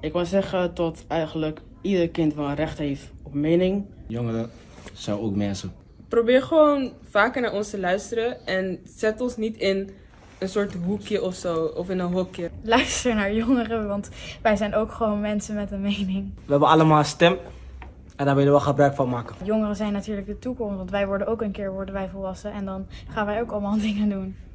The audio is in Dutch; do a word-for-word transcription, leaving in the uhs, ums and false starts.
Ik wil zeggen tot eigenlijk ieder kind wel een recht heeft op mening. Jongeren zijn ook mensen. Probeer gewoon vaker naar ons te luisteren en zet ons niet in een soort hoekje of zo, of in een hokje. Luister naar jongeren, want wij zijn ook gewoon mensen met een mening. We hebben allemaal een stem en daar willen we gebruik van maken. Jongeren zijn natuurlijk de toekomst, want wij worden ook een keer worden wij volwassen en dan gaan wij ook allemaal dingen doen.